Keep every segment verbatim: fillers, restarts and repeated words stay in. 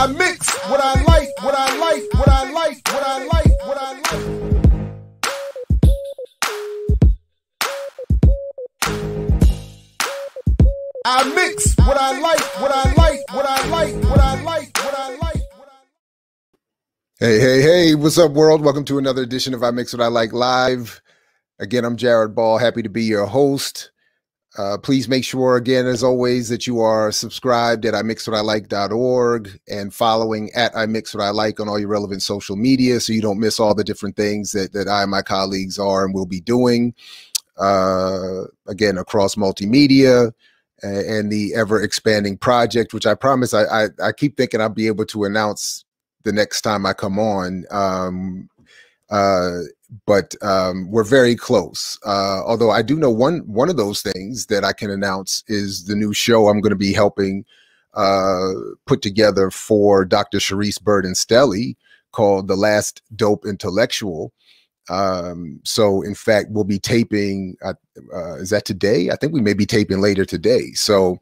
I mix what I like, what I like, what I like, what I like, what I like. I mix what I like, what I like, what I like, what I like, what I like. Hey, hey, hey, what's up, world? Welcome to another edition of I Mix What I Like Live. Again, I'm Jared Ball, happy to be your host. Uh, please make sure, again, as always, that you are subscribed at i mix what i like dot org and following at i mix what i like on all your relevant social media so you don't miss all the different things that, that I and my colleagues are and will be doing, uh, again, across multimedia and the ever-expanding project, which I promise I, I, I keep thinking I'll be able to announce the next time I come on, um, uh, but um, we're very close. Uh, although I do know one one of those things that I can announce is the new show I'm going to be helping uh, put together for Doctor Charisse Bird and Stelly called The Last Dope Intellectual. Um, so, in fact, we'll be taping. Uh, uh, is that today? I think we may be taping later today. So.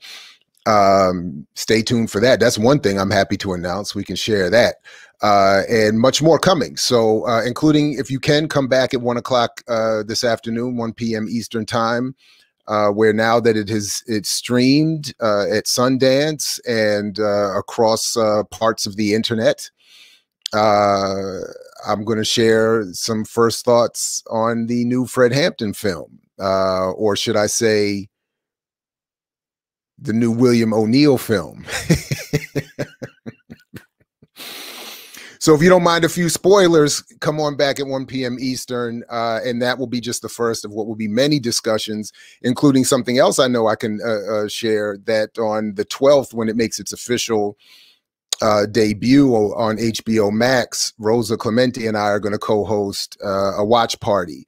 Um, stay tuned for that. That's one thing I'm happy to announce. We can share that, uh, and much more coming. So, uh, including if you can come back at one o'clock, uh, this afternoon, one P M Eastern time, uh, where now that it has, it's streamed, uh, at Sundance and, uh, across, uh, parts of the internet, uh, I'm going to share some first thoughts on the new Fred Hampton film, uh, or should I say, the new William O'Neill film. So if you don't mind a few spoilers, come on back at one P M Eastern, uh, and that will be just the first of what will be many discussions, including something else I know I can uh, uh, share, that on the twelfth, when it makes its official uh, debut on H B O Max, Rosa Clemente and I are going to co-host uh, a watch party.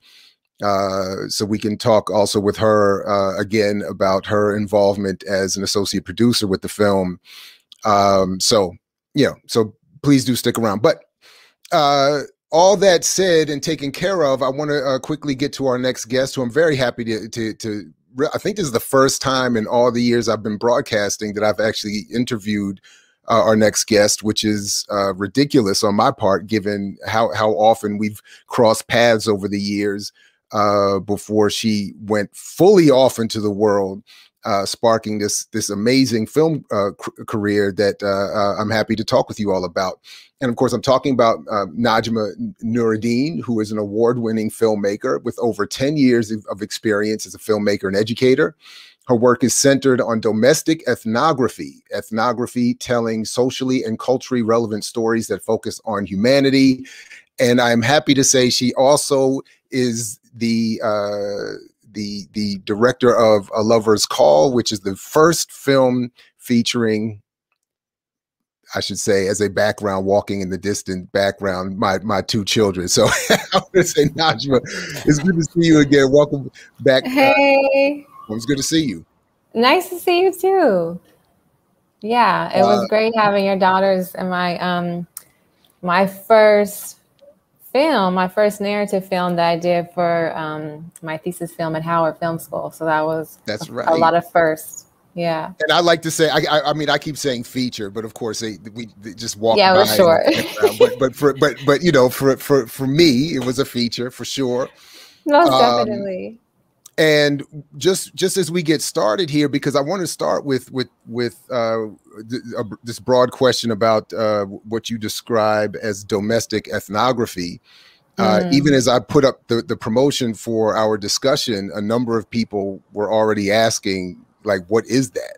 Uh, so we can talk also with her, uh, again, about her involvement as an associate producer with the film. Um, so, you know, so please do stick around. But uh, all that said and taken care of, I want to uh, quickly get to our next guest, who I'm very happy to, to, to I think this is the first time in all the years I've been broadcasting that I've actually interviewed Uh, our next guest, which is uh, ridiculous on my part, given how, how often we've crossed paths over the years uh, before she went fully off into the world, uh, sparking this, this amazing film uh, career that uh, uh, I'm happy to talk with you all about. And of course, I'm talking about uh, Najma Nuriddin, who is an award-winning filmmaker with over ten years of experience as a filmmaker and educator. Her work is centered on domestic ethnography, ethnography telling socially and culturally relevant stories that focus on humanity. And I'm happy to say she also is the uh, the the director of A Lover's Call, which is the first film featuring, I should say, as a background, walking in the distant background, my my two children. So I want to say, Najma, it's good to see you again. Welcome back. Hey. Uh, Well, it's good to see you. Nice to see you too. Yeah, it uh, was great having your daughters in my um, my first film, my first narrative film that I did for um, my thesis film at Howard Film School. So that was that's right. a lot of firsts. Yeah. And I like to say, I, I, I mean, I keep saying feature, but of course they, we they just walk yeah, by. Yeah, sure. But but for but but you know, for for for me, it was a feature for sure. Most um, definitely. And just just as we get started here, because I want to start with with with uh, th uh, this broad question about uh, what you describe as domestic ethnography. Uh, mm. Even as I put up the, the promotion for our discussion, a number of people were already asking, like, what is that?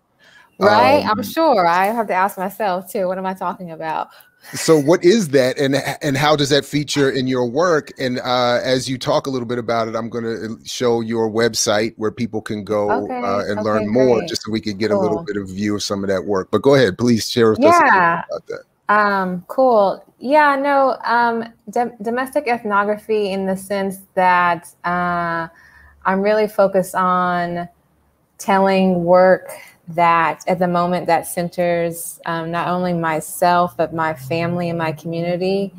Right, um, I'm sure. I have to ask myself too. What am I talking about? So what is that, and and how does that feature in your work? And uh, as you talk a little bit about it, I'm going to show your website where people can go okay, uh, and okay, learn more, great. just so we can get cool. a little bit of view of some of that work. But go ahead, please share with yeah. us a little bit about that. Um, cool. Yeah, no, um, do domestic ethnography in the sense that uh, I'm really focused on telling work that at the moment that centers um, not only myself, but my family and my community,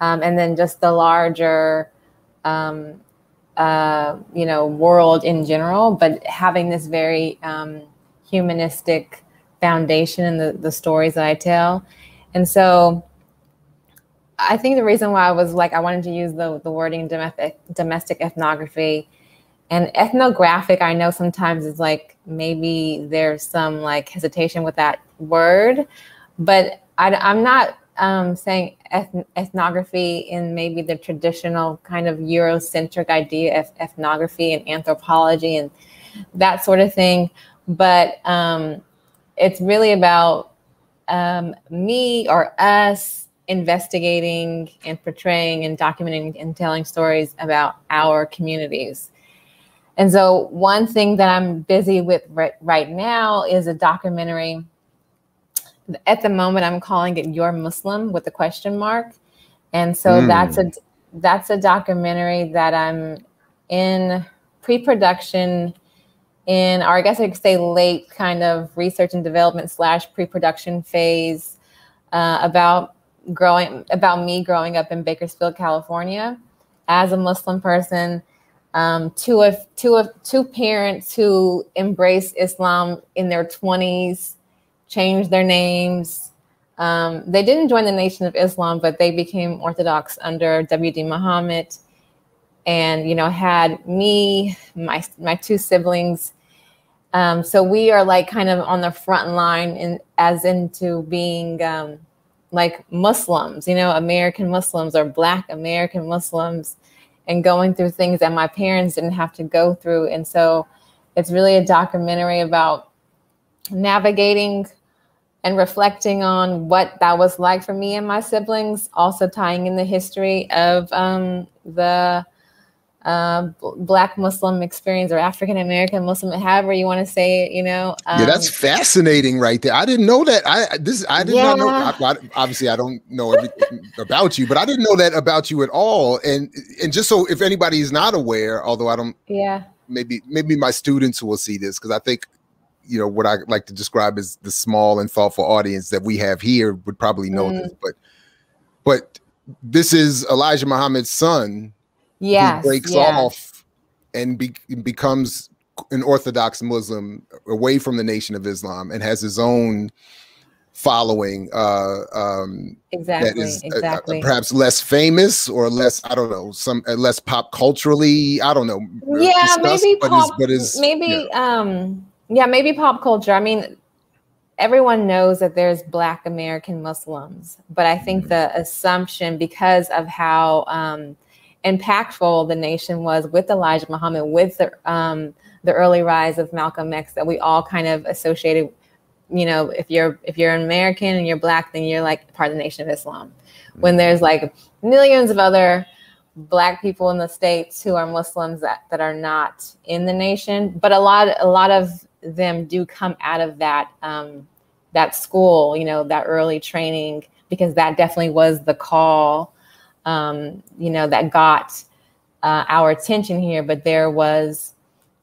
um, and then just the larger, um, uh, you know, world in general, but having this very um, humanistic foundation in the, the stories that I tell. And so I think the reason why I was like, I wanted to use the, the wording domestic, domestic ethnography and ethnographic. I know sometimes it's like, maybe there's some like hesitation with that word, but I, I'm not um, saying eth ethnography in maybe the traditional kind of Eurocentric idea of ethnography and anthropology and that sort of thing. But um, it's really about um, me or us investigating and portraying and documenting and telling stories about our communities. And so one thing that I'm busy with right, right now is a documentary. At the moment, I'm calling it Your Muslim with a question mark. And so mm. that's a that's a documentary that I'm in pre-production in, or I guess I could say late kind of research and development slash pre-production phase uh, about growing about me growing up in Bakersfield, California, as a Muslim person. Um, two of two of two parents who embraced Islam in their twenties, changed their names. Um, they didn't join the Nation of Islam, but they became Orthodox under W D Muhammad, and you know had me, my my two siblings. Um, so we are like kind of on the front line in as into being um, like Muslims, you know, American Muslims or Black American Muslims, and going through things that my parents didn't have to go through. And so it's really a documentary about navigating and reflecting on what that was like for me and my siblings, also tying in the history of um, the uh, Black Muslim experience or African-American Muslim, however you want to say it, you know. Um, yeah, that's fascinating right there. I didn't know that. I this I did yeah. not know. I, I, obviously, I don't know everything about you, but I didn't know that about you at all. And and just so if anybody is not aware, although I don't, yeah, maybe maybe my students will see this, because I think, you know, what I like to describe as the small and thoughtful audience that we have here would probably know mm. this, but but this is Elijah Muhammad's son. Yes, who breaks yeah. off and be becomes an Orthodox Muslim away from the Nation of Islam and has his own following. Uh, um, exactly, that is exactly. Uh, perhaps less famous or less, I don't know, some uh, less pop culturally. I don't know. Yeah, maybe but pop. Is, but is, maybe you know. um, yeah, maybe pop culture. I mean, everyone knows that there's Black American Muslims, but I think mm-hmm. the assumption, because of how Um, impactful the nation was with Elijah Muhammad, with the, um, the early rise of Malcolm X, that we all kind of associated, you know, if you're if you're an American and you're Black, then you're like part of the Nation of Islam. When there's like millions of other Black people in the States who are Muslims that, that are not in the nation, but a lot, a lot of them do come out of that, um, that school, you know, that early training, because that definitely was the call Um, you know, that got uh, our attention here. But there was,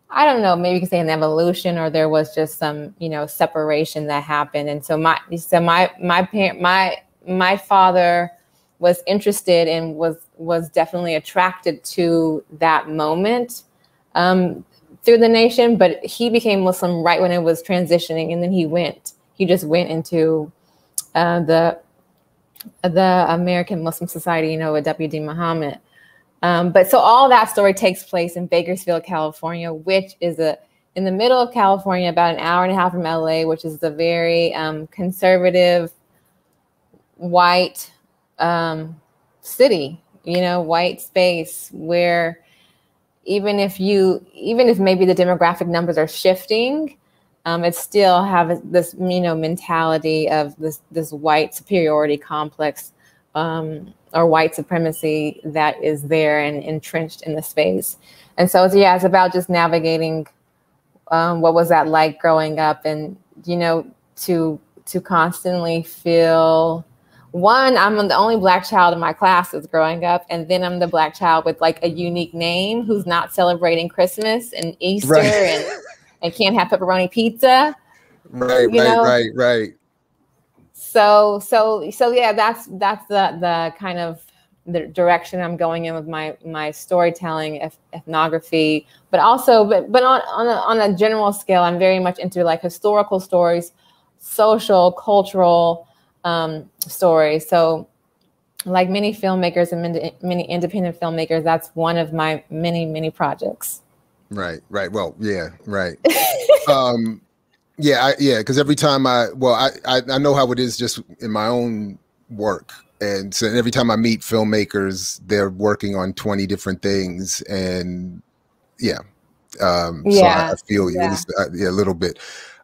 I don't know, maybe you could say an evolution, or there was just some, you know, separation that happened. And so my, so my, my parent, my, my father was interested and was, was definitely attracted to that moment um, through the nation, but he became Muslim right when it was transitioning. And then he went, he just went into uh, the, the American Muslim Society, you know, with W D Muhammad. Um, but so all that story takes place in Bakersfield, California, which is a, in the middle of California, about an hour and a half from L A, which is the very um, conservative white um, city, you know, white space, where even if you, even if maybe the demographic numbers are shifting, Um, it still have this, you know, mentality of this this white superiority complex um, or white supremacy that is there and entrenched in the space. And so, it's, yeah, it's about just navigating um, what was that like growing up, and, you know, to to constantly feel, one, I'm the only Black child in my classes growing up, and then I'm the Black child with like a unique name who's not celebrating Christmas and Easter right. and. And can't have pepperoni pizza. Right, right, know? right, right. So, so, so, yeah. That's that's the the kind of the direction I'm going in with my my storytelling, ethnography, but also, but but on on a, on a general scale, I'm very much into like historical stories, social, cultural, um, story. So like many filmmakers and many independent filmmakers, that's one of my many, many projects. Right, right. Well, yeah, right. um, yeah, I, yeah. Because every time I, well, I, I, I know how it is just in my own work. And so every time I meet filmmakers, they're working on twenty different things. And yeah, um, yeah. So I, I feel you yeah. I, yeah, a little bit.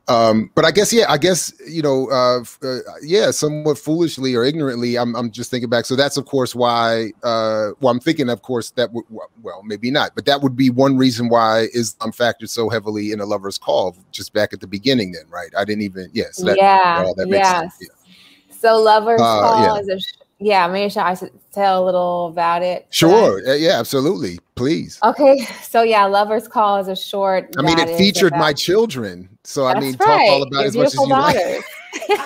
Um, but I guess, yeah, I guess, you know, uh, uh, yeah, somewhat foolishly or ignorantly, I'm, I'm just thinking back. So that's, of course, why, uh, well, I'm thinking, of course, that would, well, maybe not, but that would be one reason why Islam factored so heavily in A Lover's Call just back at the beginning then, right? I didn't even, yes. Yeah, so yeah, you know, that makes yes. sense. Yeah. So Lover's uh, Call yeah. is a, yeah, maybe should, I should tell a little about it. Sure. But... yeah, absolutely. Please. Okay. So yeah, Lover's Call is a short. I mean, it featured about... my children. So I That's mean, right. talk all about Your as much as you daughters. Like.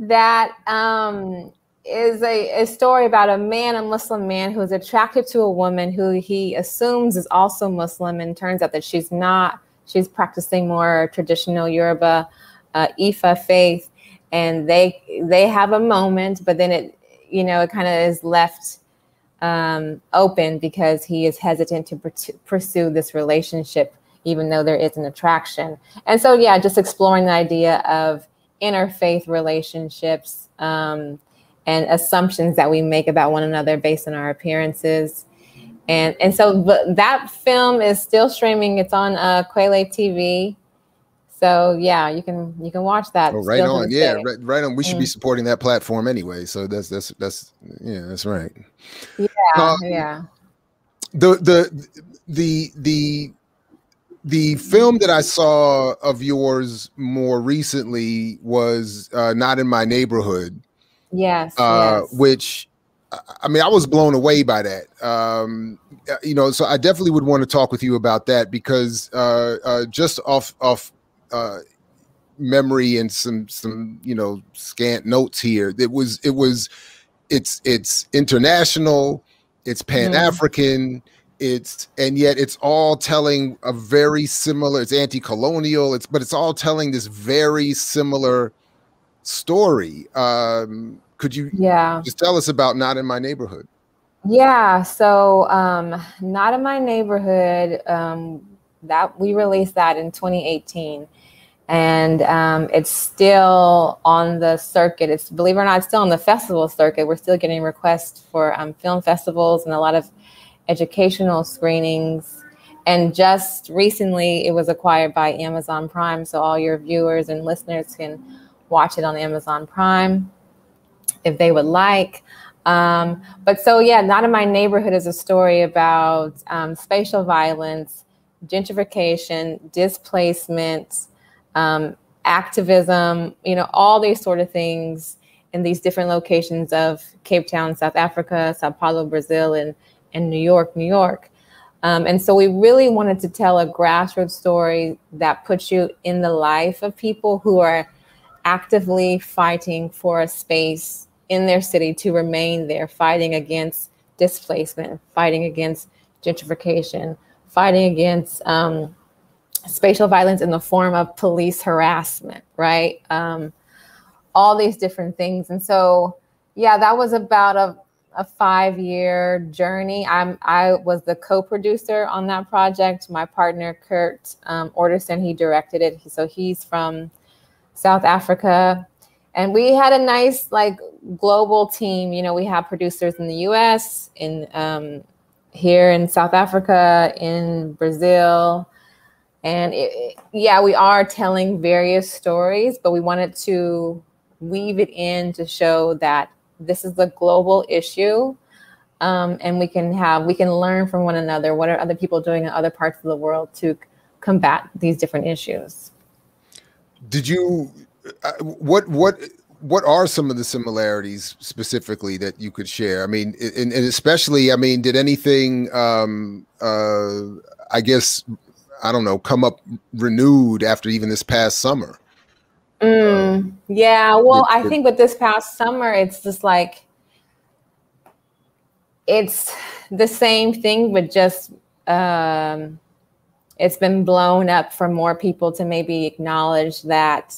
That um, is a, a story about a man, a Muslim man, who is attracted to a woman who he assumes is also Muslim, and turns out that she's not. She's practicing more traditional Yoruba, uh, Ifa faith, and they they have a moment, but then it, you know, it kind of is left um, open because he is hesitant to pursue this relationship, even though there is an attraction. And so, yeah, just exploring the idea of interfaith relationships um, and assumptions that we make about one another based on our appearances. And and so that film is still streaming. It's on uh, Kweli T V. So yeah, you can you can watch that. Oh, right on, yeah, right, right on. We should mm. be supporting that platform anyway. So that's that's that's yeah, that's right. Yeah, um, yeah. The the the the. The film that I saw of yours more recently was uh, Not In My Neighborhood. Yes, uh, yes. Which, I mean, I was blown away by that. Um, you know, so I definitely would want to talk with you about that because uh, uh, just off off uh, memory and some some you know scant notes here, it was it was it's it's international, it's Pan-African. Mm. It's and yet it's all telling a very similar, it's anti-colonial, it's but it's all telling this very similar story. Um, could you yeah. just tell us about Not In My Neighborhood? Yeah, so um, Not In My Neighborhood, um, that we released that in twenty eighteen. And um, it's still on the circuit. It's, believe it or not, it's still on the festival circuit. We're still getting requests for um, film festivals and a lot of educational screenings, and just recently it was acquired by Amazon Prime, so all your viewers and listeners can watch it on Amazon Prime if they would like. Um, but so yeah, Not In My Neighborhood is a story about um, spatial violence, gentrification, displacement, um, activism, you know, all these sort of things in these different locations of Cape Town, South Africa, Sao Paulo, Brazil, and in New York, New York. Um, and so we really wanted to tell a grassroots story that puts you in the life of people who are actively fighting for a space in their city to remain there, fighting against displacement, fighting against gentrification, fighting against um, spatial violence in the form of police harassment, right? Um, all these different things. And so, yeah, that was about a a five-year journey. I'm, I was the co-producer on that project. My partner, Kurt um, Orderson, he directed it. So he's from South Africa. And we had a nice like global team. You know, we have producers in the U S, in um, here in South Africa, in Brazil. And it, yeah, we are telling various stories, but we wanted to weave it in to show that this is a global issue, um, and we can have we can learn from one another. What are other people doing in other parts of the world to combat these different issues? Did you uh, what what what are some of the similarities specifically that you could share? I mean, and, and especially, I mean, did anything? Um, uh, I guess I don't know. Come up renewed after even this past summer. Mm, yeah, well, I think with this past summer, it's just like, it's the same thing, but just um, it's been blown up for more people to maybe acknowledge that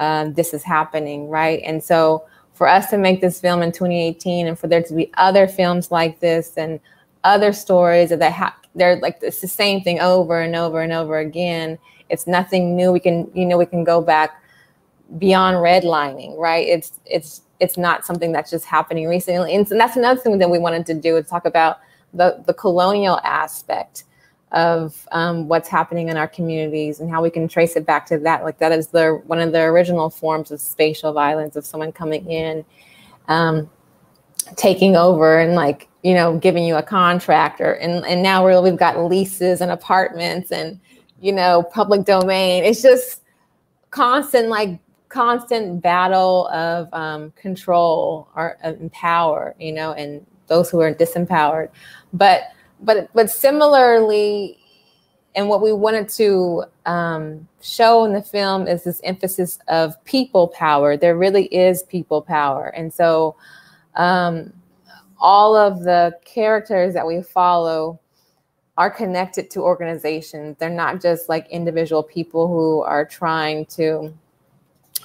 um, this is happening, right? And so for us to make this film in twenty eighteen and for there to be other films like this and other stories that ha they're like, it's the same thing over and over and over again. It's nothing new. We can, you know, we can go back beyond redlining, right? It's, it's, it's not something that's just happening recently. And so that's another thing that we wanted to do is talk about the, the colonial aspect of um, what's happening in our communities and how we can trace it back to that. Like that is the, one of the original forms of spatial violence, of someone coming in, um, taking over and like, you know, giving you a contract, or, and, and now we're, we've got leases and apartments and, you know, public domain. It's just constant, like constant battle of um, control or and power, you know, and those who are disempowered. But But but similarly, and what we wanted to um, show in the film is this emphasis of people power. There really is people power. And so um, all of the characters that we follow are connected to organizations. They're not just like individual people who are trying to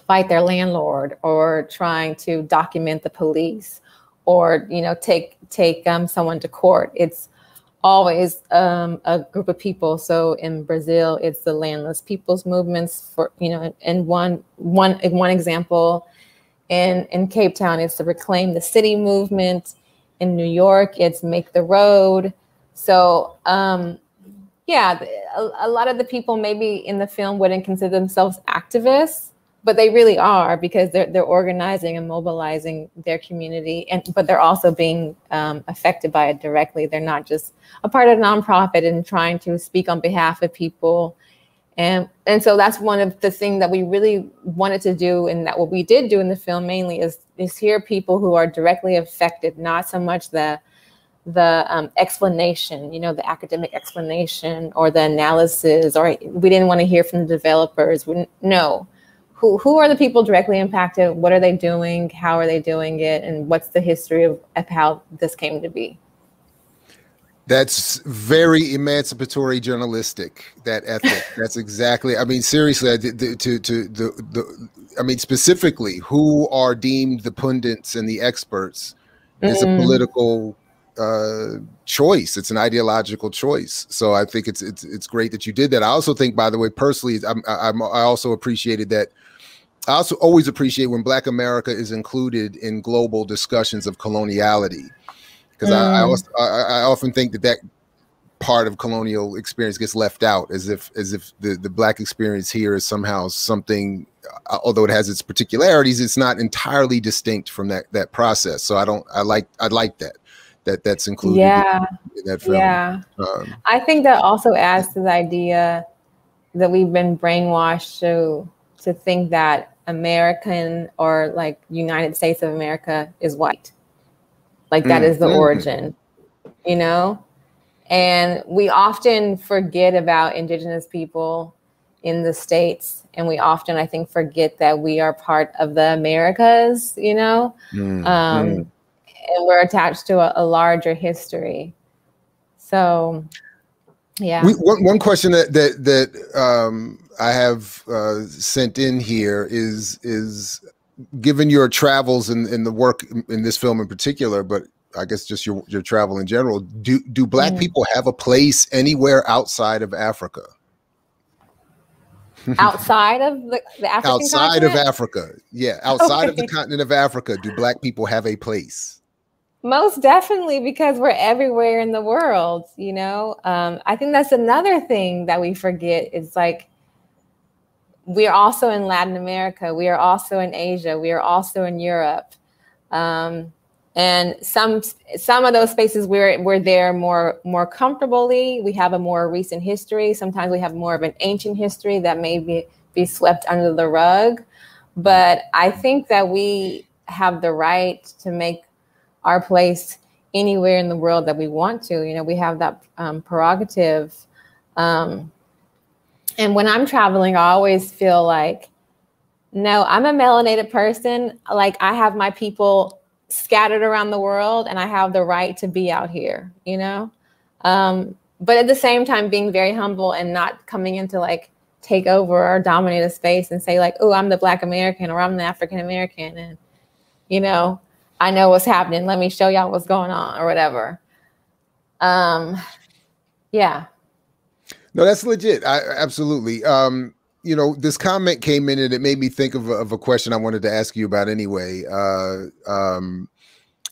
fight their landlord or trying to document the police or, you know, take, take um, someone to court. It's always um, a group of people. So in Brazil, it's the landless people's movements for, you know, and one, one, in one example. And in Cape Town, it's the Reclaim the City movement. In New York, it's Make the Road. So um, yeah, a, a lot of the people maybe in the film wouldn't consider themselves activists, but they really are, because they're, they're organizing and mobilizing their community, and but they're also being um, affected by it directly. They're not just a part of a nonprofit and trying to speak on behalf of people. And, and so that's one of the things that we really wanted to do, and that what we did do in the film mainly is, is hear people who are directly affected, not so much the, the um, explanation, you know, the academic explanation or the analysis, or we didn't want to hear from the developers, we, no. Who, who are the people directly impacted? What are they doing? How are they doing it? And what's the history of, of how this came to be? That's very emancipatory journalistic, that ethic. That's exactly, I mean, seriously, I did, to, to, to the, the, I mean, specifically, who are deemed the pundits and the experts is mm-hmm. a political uh, choice. It's an ideological choice. So I think it's, it's, it's great that you did that. I also think, by the way, personally, I'm, I'm, I also appreciated that I also always appreciate when Black America is included in global discussions of coloniality, because mm. I, I, also, I, I often think that that part of colonial experience gets left out, as if as if the, the Black experience here is somehow something, although it has its particularities, it's not entirely distinct from that that process. So I don't I like I like that that that's included yeah. in that film. Yeah, um, I think that also adds to the idea that we've been brainwashed to to think that American, or like United States of America, is white. Like that mm, is the mm. origin, you know? And we often forget about indigenous people in the States. And we often, I think, forget that we are part of the Americas, you know? Mm, um, mm. And we're attached to a, a larger history. So, yeah. We, one, one question that, that, that um, I have uh, sent in here is, is given your travels and, and the work in this film in particular, but I guess just your, your travel in general, do, do Black mm. people have a place anywhere outside of Africa? Outside of the, the African Outside continent? of Africa. Yeah. Outside okay. of the continent of Africa, do Black people have a place? Most definitely, because we're everywhere in the world, you know? Um, I think that's another thing that we forget. It's like, we are also in Latin America. We are also in Asia. We are also in Europe. Um, and some some of those spaces we're, we're there more, more comfortably. We have a more recent history. Sometimes we have more of an ancient history that may be, be swept under the rug. But I think that we have the right to make our place anywhere in the world that we want to. You know, we have that um, prerogative. Um, and when I'm traveling, I always feel like, no, I'm a melanated person. Like, I have my people scattered around the world and I have the right to be out here, you know? Um, but at the same time, being very humble and not coming into like take over or dominate a space and say like, oh, I'm the Black American or I'm the African American. And, you know, I know what's happening. Let me show y'all what's going on or whatever. Um, yeah. No, that's legit. I, absolutely. Um, you know, this comment came in and it made me think of, of a question I wanted to ask you about anyway. Uh, um,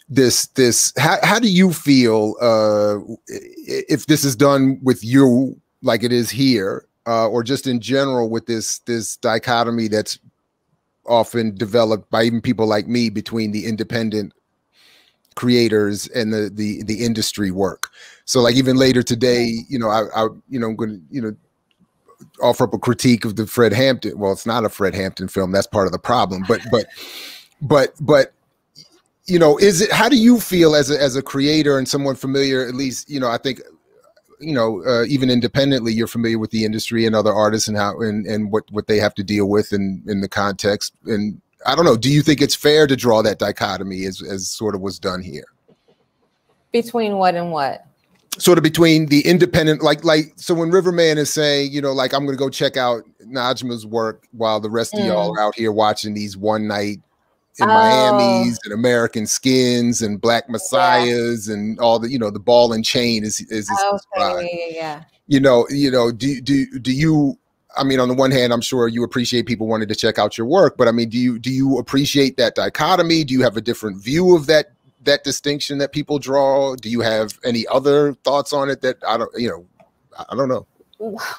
this, this, how, how do you feel uh, if this is done with you like it is here, uh, or just in general with this, this dichotomy that's often developed by even people like me between the independent creators and the, the, the industry work? So like even later today, you know, I, I you know, I'm going to, you know, offer up a critique of the Fred Hampton. Well, it's not a Fred Hampton film. That's part of the problem, but, but, but, but, you know, is it, how do you feel as a, as a creator and someone familiar, at least, you know, I think, you know, uh, even independently, you're familiar with the industry and other artists and how, and, and what, what they have to deal with in, in the context. And I don't know, do you think it's fair to draw that dichotomy as, as sort of was done here? Between what and what? Sort of between the independent, like, like, so when Riverman is saying, you know, like, I'm going to go check out Najma's work while the rest mm. of y'all are out here watching these one night in oh. Miamis and American Skins and Black Messiahs yeah. and all the, you know, the ball and chain is, is, is okay. yeah. you know, you know, do, do, do you, I mean, on the one hand, I'm sure you appreciate people wanting to check out your work, but I mean, do you, do you appreciate that dichotomy? Do you have a different view of that, that distinction that people draw? Do you have any other thoughts on it that I don't, you know, I don't know.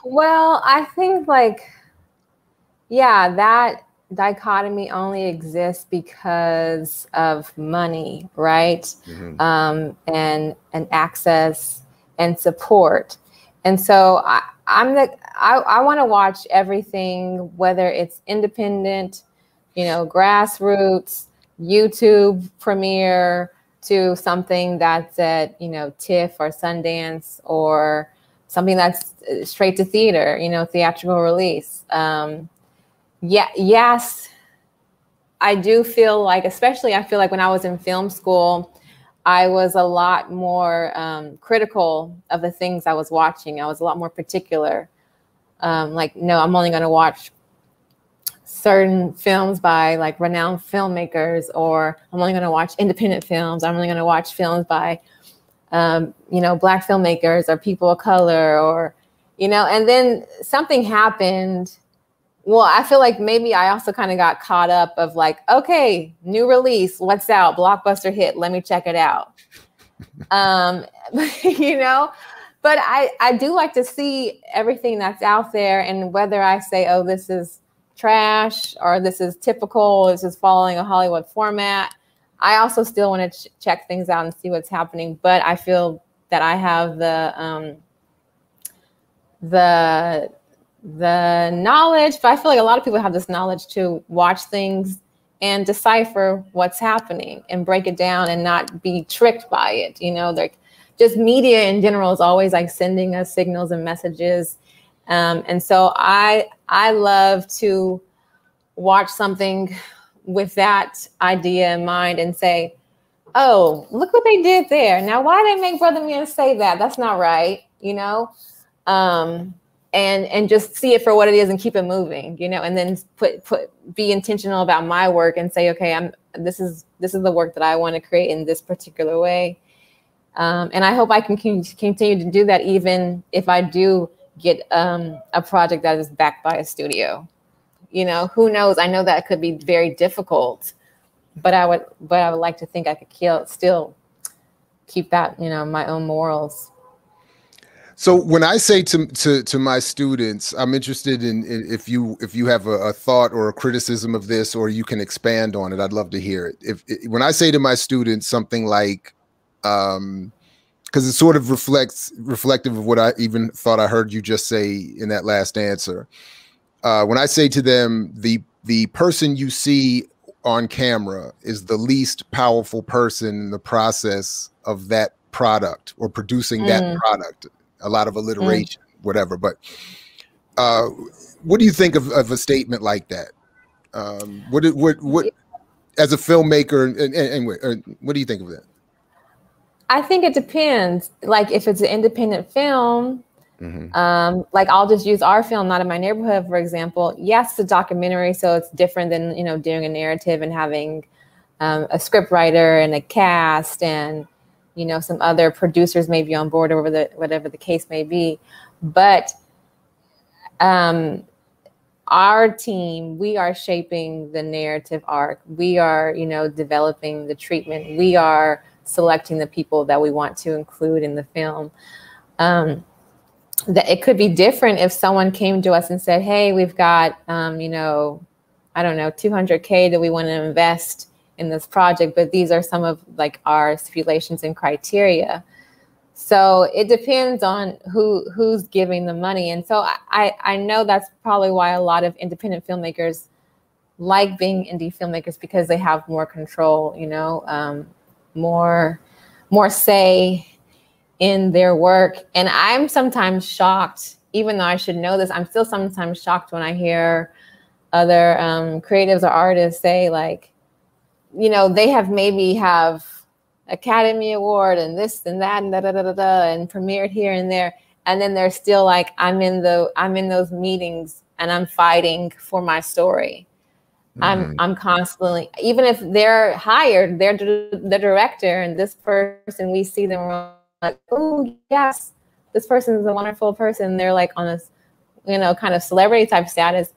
Well, I think like, yeah, that dichotomy only exists because of money, right? Mm-hmm. um, and, and access and support. And so I, I'm the, I, I want to watch everything, whether it's independent, you know, grassroots, YouTube premiere to something that's at, you know, TIFF or Sundance or something that's straight to theater, you know, theatrical release. Um, yeah, yes, I do feel like, especially I feel like when I was in film school, I was a lot more um, critical of the things I was watching. I was a lot more particular. Um, like, no, I'm only going to watch certain films by like renowned filmmakers, or I'm only going to watch independent films. I'm only going to watch films by, um, you know, Black filmmakers or people of color, or, you know, and then something happened. Well, I feel like maybe I also kind of got caught up of like, okay, new release, what's out, blockbuster hit, let me check it out. um, you know, but I, I do like to see everything that's out there, and whether I say, oh, this is trash or this is typical, this is following a Hollywood format, I also still want to ch check things out and see what's happening. But I feel that I have the, um, the, the knowledge, but I feel like a lot of people have this knowledge to watch things and decipher what's happening and break it down and not be tricked by it. You know, like just media in general is always like sending us signals and messages. Um, and so I, I love to watch something with that idea in mind and say, oh, look what they did there. Now, why did they make Brother Man say that? That's not right. You know, um, And, and just see it for what it is and keep it moving, you know, and then put, put, be intentional about my work and say, okay, I'm, this is, this is the work that I want to create in this particular way. Um, and I hope I can continue to do that, even if I do get um, a project that is backed by a studio, you know, who knows? I know that could be very difficult, but I would, but I would like to think I could kill, still keep that, you know, my own morals. So when I say to, to, to my students, I'm interested in, in if you if you have a, a thought or a criticism of this, or you can expand on it, I'd love to hear it. If, if when I say to my students something like, um, because it sort of reflects reflective of what I even thought I heard you just say in that last answer. Uh, when I say to them, the the person you see on camera is the least powerful person in the process of that product or producing mm. that product. A lot of alliteration, mm. whatever. But uh, what do you think of, of a statement like that? Um, what, what, what, as a filmmaker, and, and, and what do you think of that? I think it depends. Like if it's an independent film, Mm-hmm. Um, like I'll just use our film, Not In My Neighborhood, for example. Yes, it's a documentary, so it's different than, you know, doing a narrative and having um, a script writer and a cast and, you know, some other producers may be on board or whatever the, whatever the case may be. But um, our team, we are shaping the narrative arc. We are, you know, developing the treatment. We are selecting the people that we want to include in the film. Um, that it could be different if someone came to us and said, hey, we've got, um, you know, I don't know, two hundred K that we want to invest in this project, but these are some of like our stipulations and criteria. So it depends on who who's giving the money. And so I, I know that's probably why a lot of independent filmmakers like being indie filmmakers, because they have more control, you know, um, more, more say in their work. And I'm sometimes shocked, even though I should know this, I'm still sometimes shocked when I hear other um, creatives or artists say, like, you know, they have maybe have Academy Award and this and that and da da da da da and premiered here and there, and then they're still like, I'm in the I'm in those meetings and I'm fighting for my story. Mm-hmm. I'm I'm constantly, even if they're hired, they're the director and this person, we see them. Wrong. Like, oh yes, this person is a wonderful person. They're like on this, you know, kind of celebrity type status,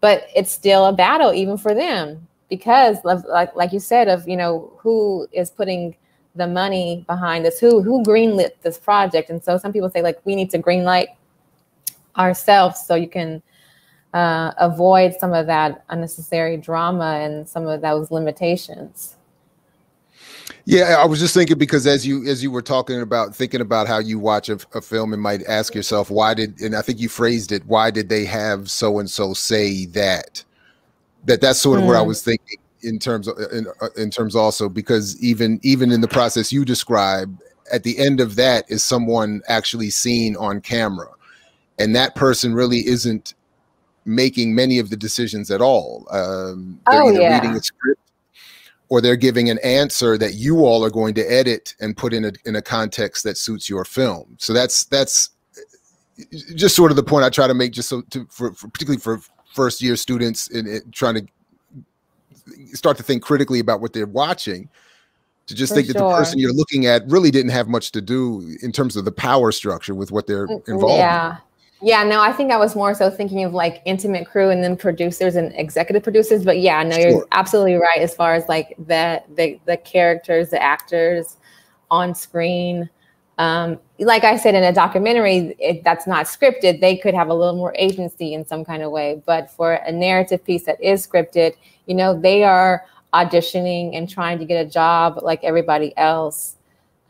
but it's still a battle even for them because, of, like like you said, of you know who is putting the money behind this, who who greenlit this project, and so some people say like we need to greenlight ourselves so you can uh, avoid some of that unnecessary drama and some of those limitations. Yeah, I was just thinking because as you as you were talking about thinking about how you watch a, a film and might ask yourself, why did, and I think you phrased it, why did they have so and so say that? That that's sort of mm. where I was thinking in terms of in, in terms also, because even even in the process you described, at the end of that is someone actually seen on camera, and that person really isn't making many of the decisions at all. Um, they're oh, either yeah. reading a script, or they're giving an answer that you all are going to edit and put in a, in a context that suits your film. So that's that's just sort of the point I try to make, just so to, for, for particularly for first year students in, in trying to start to think critically about what they're watching, to just for think sure. that the person you're looking at really didn't have much to do in terms of the power structure with what they're involved yeah. in. Yeah, no, I think I was more so thinking of like intimate crew and then producers and executive producers. But yeah, no, you're sure. absolutely right as far as like the the, the characters, the actors on screen. Um, like I said, in a documentary, it, that's not scripted. They could have a little more agency in some kind of way. But for a narrative piece that is scripted, you know, they are auditioning and trying to get a job like everybody else.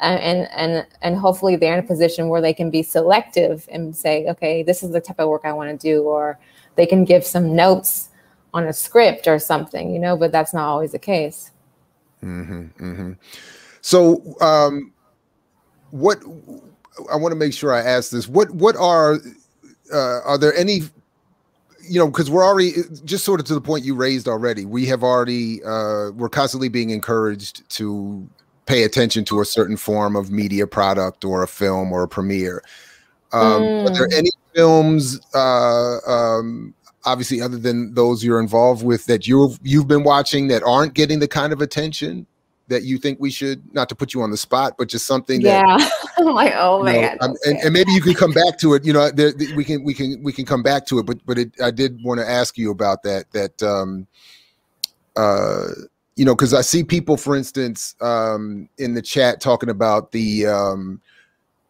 And and and hopefully they're in a position where they can be selective and say, okay, this is the type of work I want to do, or they can give some notes on a script or something, you know. But that's not always the case. Mm-hmm, mm-hmm. So, um, what I want to make sure I ask this: what what are uh, are there any, you know, because we're already just sort of to the point you raised already. We have already uh, we're constantly being encouraged to pay attention to a certain form of media product or a film or a premiere. Um, mm. Are there any films, uh, um, obviously other than those you're involved with, that you've, you've been watching that aren't getting the kind of attention that you think we should, not to put you on the spot, but just something that, yeah. I'm like, oh man. Know, and, and maybe you can come back to it. You know, there, we can, we can, we can come back to it, but, but it, I did want to ask you about that, that, um, uh, you know, because I see people, for instance, um, in the chat talking about the, um,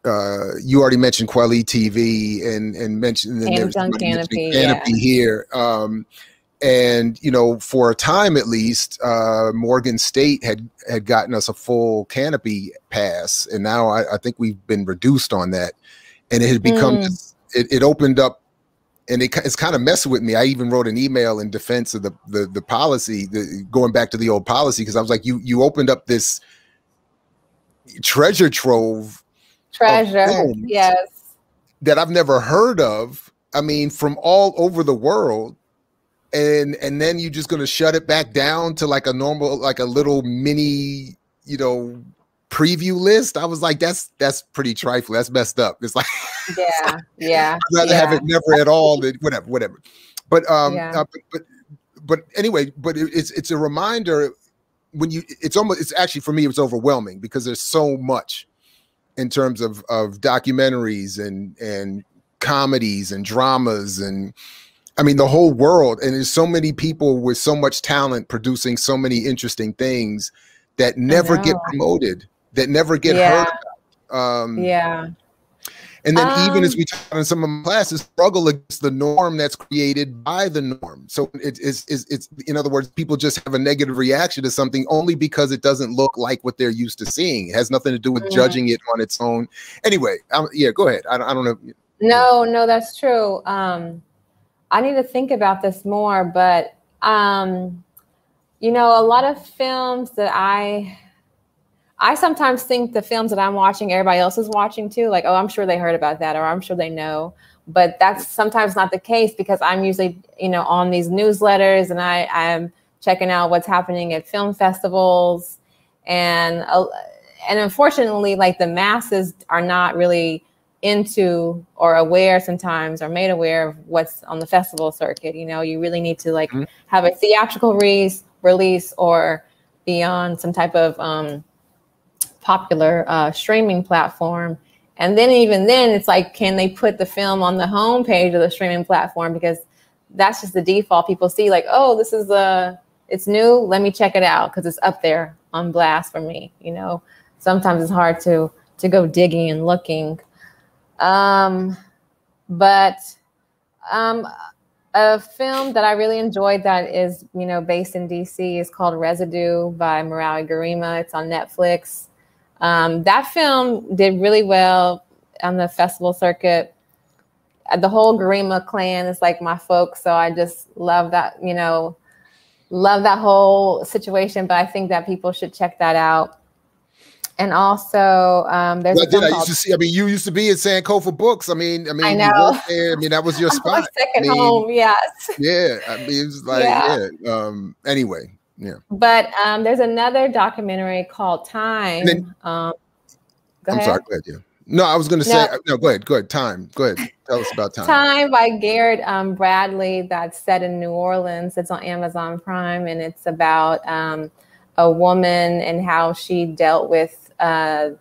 uh, you already mentioned Kweli T V and, and mentioned there's Canopy, Canopy yeah. here. Um, and, you know, for a time at least, uh, Morgan State had, had gotten us a full Canopy pass. And now I, I think we've been reduced on that. And it had become, mm. this, it, it opened up. And it, it's kind of messing with me. I even wrote an email in defense of the the, the policy, the, going back to the old policy, because I was like, you you opened up this treasure trove, treasure, of films yes, that I've never heard of. I mean, from all over the world, and and then you're just going to shut it back down to like a normal, like a little mini, you know, preview list, I was like, that's that's pretty trifling. That's messed up. It's like, yeah, yeah. I'd rather yeah. have it never at all than whatever, whatever. But um, yeah. uh, but, but but anyway, but it, it's it's a reminder when you. It's almost. It's actually for me. It was overwhelming because there's so much in terms of of documentaries and and comedies and dramas and. I mean, the whole world, and there's so many people with so much talent producing so many interesting things that never get promoted, that never get yeah. heard about. Um, yeah. And then um, even as we talk in some of my classes, struggle against the norm that's created by the norm. So it, it's, it's, it's, in other words, people just have a negative reaction to something only because it doesn't look like what they're used to seeing. It has nothing to do with mm. judging it on its own. Anyway, I'm, yeah, go ahead. I, I don't know. No, no, that's true. Um, I need to think about this more, but, um, you know, a lot of films that I, I sometimes think the films that I'm watching, everybody else is watching too. Like, oh, I'm sure they heard about that, or I'm sure they know, but that's sometimes not the case because I'm usually, you know, on these newsletters and I, I'm checking out what's happening at film festivals. And, uh, and unfortunately, like the masses are not really into or aware sometimes or made aware of what's on the festival circuit. You know, you really need to like mm-hmm. have a theatrical re release or be on some type of um, popular uh, streaming platform. And then even then it's like, can they put the film on the homepage of the streaming platform? Because that's just the default. People see like, oh, this is a, it's new. Let me check it out. Cause it's up there on blast for me. You know, sometimes it's hard to, to go digging and looking. Um, but, um, a film that I really enjoyed that is, you know, based in D C is called Residue by Mirawi Garima. It's on Netflix. Um, that film did really well on the festival circuit. The whole Garima clan is like my folks. So I just love that, you know, love that whole situation, but I think that people should check that out. And also, um, there's. Well, a film I used to see. I mean, you used to be at Sankofa Books. I mean, I mean, I know. You there. I mean, that was your spot. Second I mean, home, yes. Yeah, I mean, it was like yeah. yeah. Um, anyway, yeah. But um, there's another documentary called Time. Then, um, go I'm ahead. sorry. Go ahead. Yeah. No, I was going to no. say no. Go ahead. Go ahead. Time. Go ahead. Tell us about Time. Time by Garrett um, Bradley. That's set in New Orleans. It's on Amazon Prime, and it's about um, a woman and how she dealt with. Uh,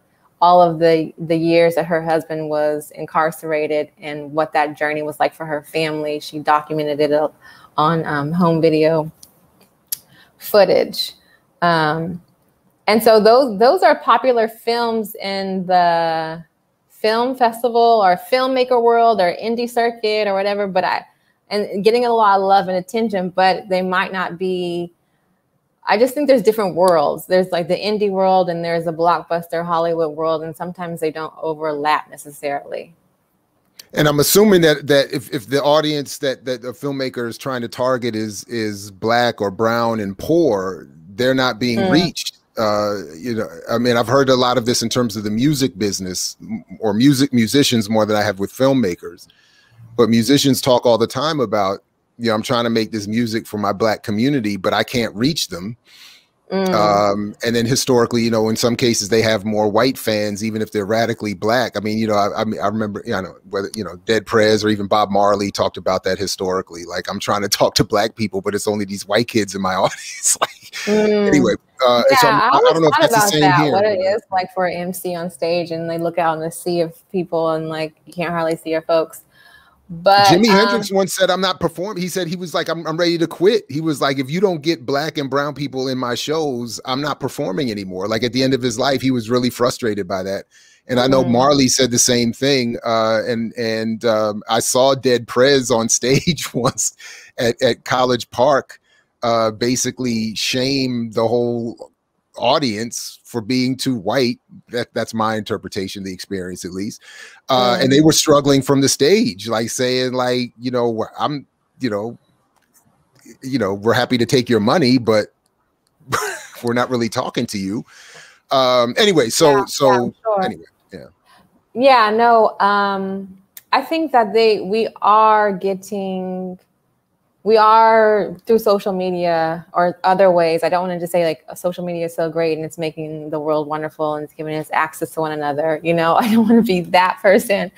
all of the, the years that her husband was incarcerated and what that journey was like for her family. She documented it on um, home video footage. Um, and so those, those are popular films in the film festival or filmmaker world or indie circuit or whatever, but I, and getting a lot of love and attention, but they might not be. I just think there's different worlds. There's like the indie world and there's a blockbuster Hollywood world, and sometimes they don't overlap necessarily. And I'm assuming that that if, if the audience that that a filmmaker is trying to target is is black or brown and poor, they're not being mm. reached. Uh, you know, I mean, I've heard a lot of this in terms of the music business or music musicians more than I have with filmmakers, but musicians talk all the time about, you know, I'm trying to make this music for my black community, but I can't reach them. Mm. Um, and then historically, you know, in some cases they have more white fans, even if they're radically black. I mean, you know, I, I, mean, I remember, you know, whether, you know, Dead Prez or even Bob Marley talked about that historically. Like, I'm trying to talk to black people, but it's only these white kids in my audience. Like, mm. Anyway, uh, yeah, so I, I don't know if that's the same that, here. What it is like for an M C on stage and they look out in the sea of people and like, you can't hardly see your folks. But Jimi um, Hendrix once said, I'm not performing. He said he was like, I'm, I'm ready to quit. He was like, if you don't get black and brown people in my shows, I'm not performing anymore. Like at the end of his life, he was really frustrated by that. And mm-hmm. I know Marley said the same thing. Uh, and and um, I saw Dead Prez on stage once at, at College Park, uh, basically shame the whole audience for being too white. That that's my interpretation of the experience, at least. Uh, mm. And they were struggling from the stage, like saying, like, you know, I'm, you know, you know, we're happy to take your money, but we're not really talking to you. Um, anyway, so yeah, so yeah, sure. anyway, yeah, yeah, no, um, I think that they we are getting we are through social media or other ways. I don't want to just say like social media is so great and it's making the world wonderful and it's giving us access to one another. You know, I don't want to be that person,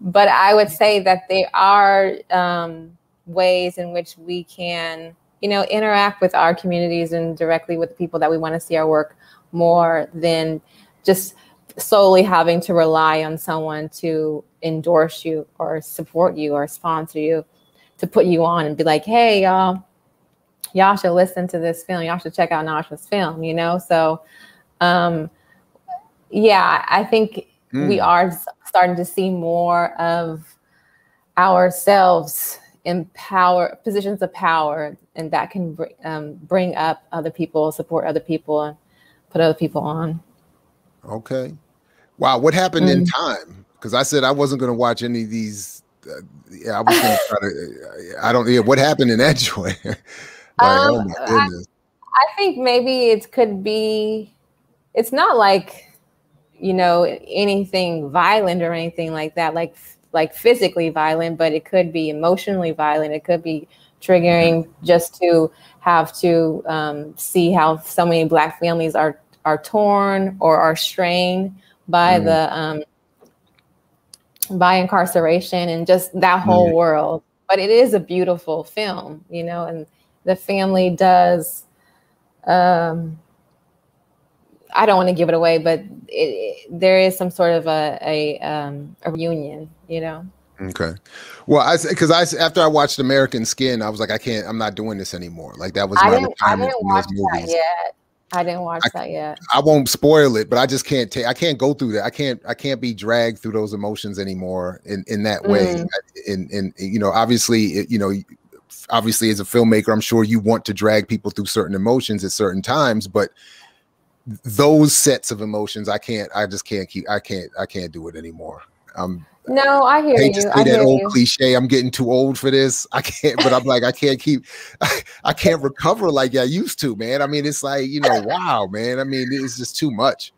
but I would say that there are um, ways in which we can, you know, interact with our communities and directly with the people that we want to see our work more than just solely having to rely on someone to endorse you or support you or sponsor you, to put you on and be like, hey, y'all, y'all should listen to this film. Y'all should check out Najma's film, you know? So, um, yeah, I think mm. we are starting to see more of ourselves in power, positions of power, and that can br um, bring up other people, support other people, and put other people on. Okay. Wow, what happened mm. in Time? Because I said I wasn't going to watch any of these. Uh, yeah, I was going to try to, I don't, yeah, what happened in that joint? Like, um, oh my goodness. I, I think maybe it could be, it's not like, you know, anything violent or anything like that, like, like physically violent, but it could be emotionally violent. It could be triggering just to have to um, see how so many Black families are, are torn or are strained by mm. the, um, by incarceration and just that whole mm-hmm. world. But it is a beautiful film, you know, and the family does, um, I don't want to give it away, but it, it, there is some sort of a, a, um, a reunion, you know? Okay. Well, I, cause I, after I watched American Skin, I was like, I can't, I'm not doing this anymore. Like that was my I didn't, retirement I didn't from watch those movies. That yet. I didn't watch I, that yet. I won't spoil it, but I just can't take. I can't go through that. I can't. I can't be dragged through those emotions anymore in in that mm. way. And and you know, obviously, it, you know, obviously, as a filmmaker, I'm sure you want to drag people through certain emotions at certain times, but those sets of emotions, I can't. I just can't keep. I can't. I can't do it anymore. Um. No, I hear I hate you. To say I that hear old you. Cliche. I'm getting too old for this. I can't, but I'm like, I can't keep, I, I can't recover like I used to, man. I mean, it's like, you know, wow, man. I mean, it's just too much.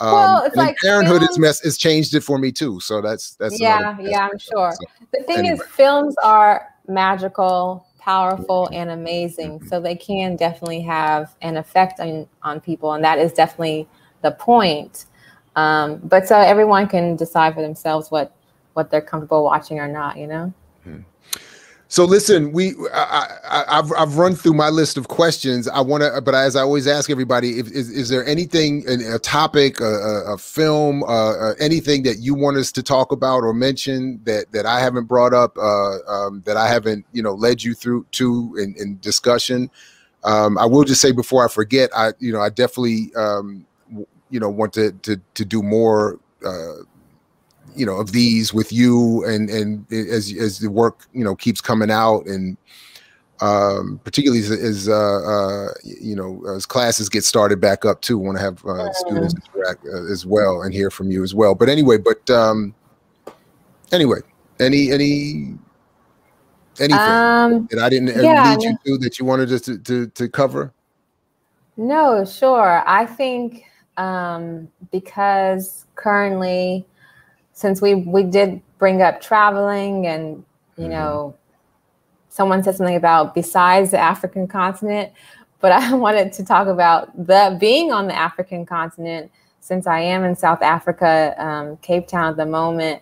Um, well, it's like parenthood has mess has changed it for me too. So that's that's yeah, yeah, I'm sure. So, the thing anyway. is, films are magical, powerful, and amazing. Mm-hmm. So they can definitely have an effect on on people, and that is definitely the point. Um, but so everyone can decide for themselves what. what they're comfortable watching or not, you know? So listen, we, I, I, I've, I've run through my list of questions. I want to, but as I always ask everybody, if, is, is there anything, a topic, a, a film, uh, anything that you want us to talk about or mention that, that I haven't brought up, uh, um, that I haven't, you know, led you through to in, in discussion? Um, I will just say before I forget, I, you know, I definitely, um, you know, want to, to, to do more, uh, you know, of these with you, and and as as the work, you know, keeps coming out, and um, particularly as, as uh, uh, you know, as classes get started back up too, want to have uh, students interact uh, as well and hear from you as well. But anyway, but um, anyway, any any anything um, that I didn't yeah, lead you to that you wanted us to, to to cover? No, sure. I think um, because currently, since we, we did bring up traveling and, you know, mm-hmm. someone said something about besides the African continent, but I wanted to talk about the being on the African continent since I am in South Africa, um, Cape Town at the moment.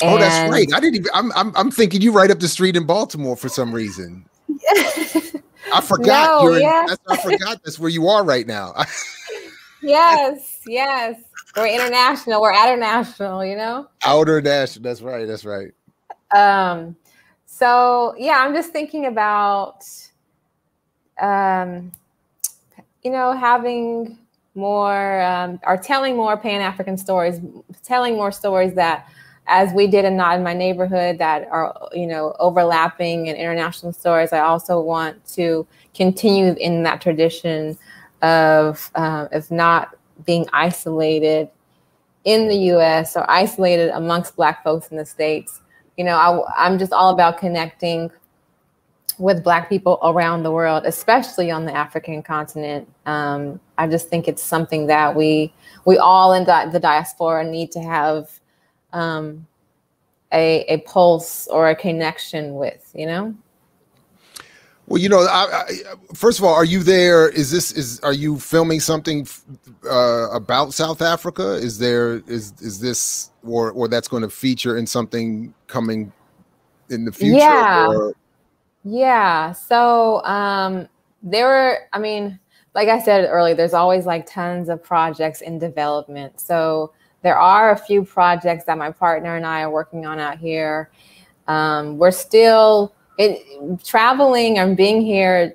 And oh, that's right. I didn't even, I'm, I'm, I'm thinking you right up the street in Baltimore for some reason. I forgot. No, you're yeah. in, that's, I forgot that's where you are right now. Yes, yes. We're international. We're outer national, you know? Outer national. That's right. That's right. Um, so, yeah, I'm just thinking about, um, you know, having more um, or telling more Pan-African stories, telling more stories that, as we did in Not In My Neighborhood, that are, you know, overlapping and international stories. I also want to continue in that tradition of, um, if not being isolated in the U S or isolated amongst Black folks in the States. You know, I, I'm just all about connecting with Black people around the world, especially on the African continent. Um, I just think it's something that we we all in di the diaspora need to have um, a, a pulse or a connection with, you know? Well, you know, I, I, first of all, are you there? Is this is are you filming something uh, about South Africa? Is there is is this or or that's going to feature in something coming in the future? Yeah, or? yeah. So um, there were, I mean, like I said earlier, there's always like tons of projects in development. So there are a few projects that my partner and I are working on out here. Um, we're still. It, traveling and being here,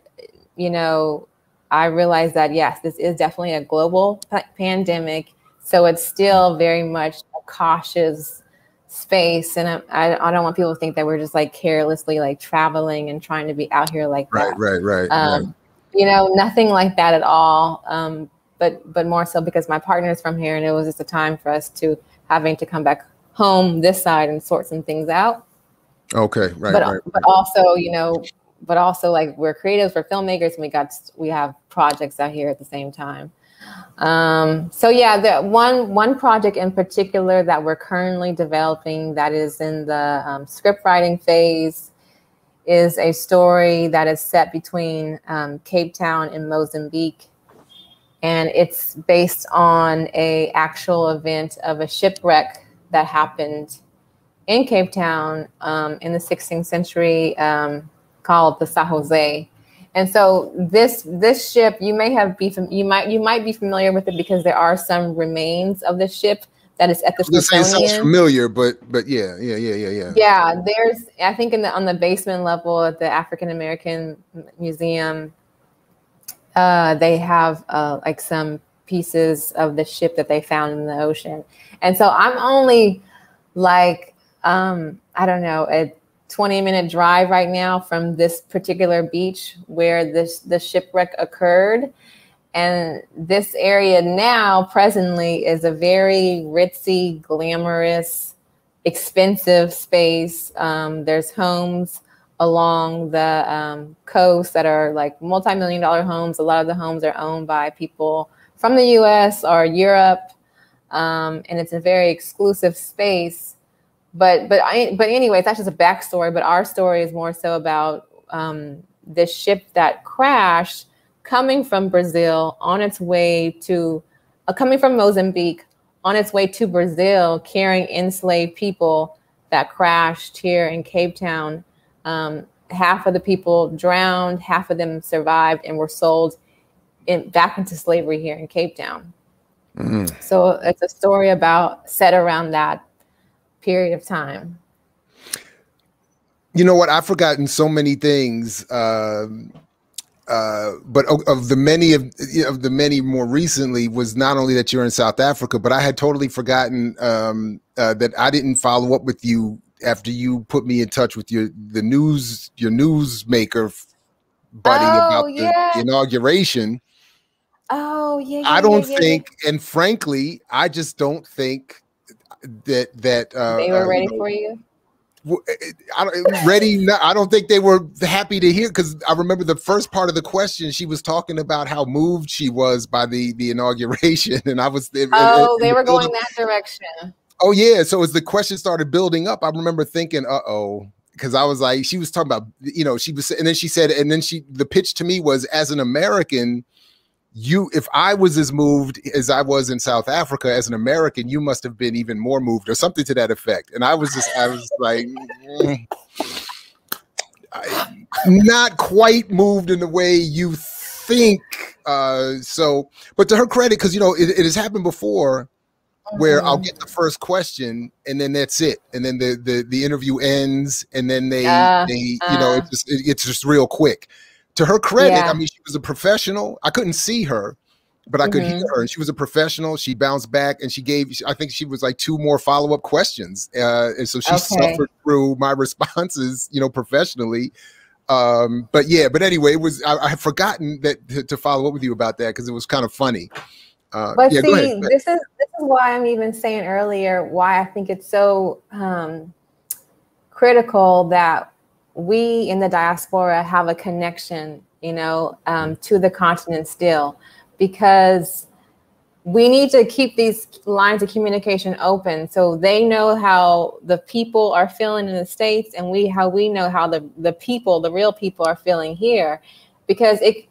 you know, I realized that, yes, this is definitely a global pandemic. So it's still very much a cautious space. And I, I, I don't want people to think that we're just like carelessly like traveling and trying to be out here like that. Right, right, right. Um, right. You know, nothing like that at all. Um, but, but more so because my partner is from here and it was just a time for us to having to come back home this side and sort some things out. Okay, right, but, right, but also, you know, but also like we're creatives, we're filmmakers, and we got we have projects out here at the same time. Um, so yeah, the one one project in particular that we're currently developing that is in the um, script writing phase is a story that is set between um, Cape Town and Mozambique, and it's based on a actual event of a shipwreck that happened in Cape Town um, in the sixteenth century, um, called the San Jose, and so this this ship you may have be you might you might be familiar with it because there are some remains of the ship that is at the. This sounds familiar, but but yeah yeah yeah yeah yeah. Yeah, there's I think in the on the basement level at the African American Museum, uh, they have uh, like some pieces of the ship that they found in the ocean, and so I'm only like. Um, I don't know, a twenty minute drive right now from this particular beach where this the shipwreck occurred. And this area now presently is a very ritzy, glamorous, expensive space. Um, there's homes along the um, coast that are like multi-million dollar homes. A lot of the homes are owned by people from the U S or Europe. Um, and it's a very exclusive space. But but I, but anyways, that's just a backstory. But our story is more so about um, this ship that crashed, coming from Brazil on its way to, uh, coming from Mozambique on its way to Brazil, carrying enslaved people that crashed here in Cape Town. Um, half of the people drowned, half of them survived and were sold in, back into slavery here in Cape Town. Mm. So it's a story about set around that period of time. You know what? I've forgotten so many things, uh, uh, but of, of the many of, of the many more recently was not only that you're in South Africa, but I had totally forgotten um, uh, that I didn't follow up with you after you put me in touch with your the news your newsmaker buddy oh, about yeah. the inauguration. Oh yeah. yeah I don't yeah, yeah, think, yeah. and frankly, I just don't think. That that uh, they were ready uh, you know, for you. I don't, ready? No, I don't think they were happy to hear because I remember the first part of the question. She was talking about how moved she was by the the inauguration, and I was. It, oh, it, it, they were going that direction. Oh yeah, so as the question started building up, I remember thinking, "Uh oh," because I was like, she was talking about, you know, she was, and then she said, and then she, the pitch to me was, as an American. You, if I was as moved as I was in South Africa as an American, you must have been even more moved, or something to that effect. And I was just, I was like, mm, I, not quite moved in the way you think. Uh, so, but to her credit, because you know it, it has happened before, where I'll get the first question and then that's it, and then the the the interview ends, and then they uh, they you uh. know it's just, it, it's just real quick. To her credit, yeah. I mean, she was a professional. I couldn't see her, but I could mm-hmm. hear her. And she was a professional. She bounced back, and she gave, I think she was like two more follow-up questions. Uh, and so she okay. suffered through my responses, you know, professionally. Um, but yeah, but anyway, it was I, I had forgotten that to, to follow up with you about that because it was kind of funny. Uh, but yeah, see, this is, this is why I'm even saying earlier why I think it's so um, critical that we in the diaspora have a connection, you know, um, to the continent still, because we need to keep these lines of communication open so they know how the people are feeling in the States and we how we know how the, the people, the real people are feeling here, because it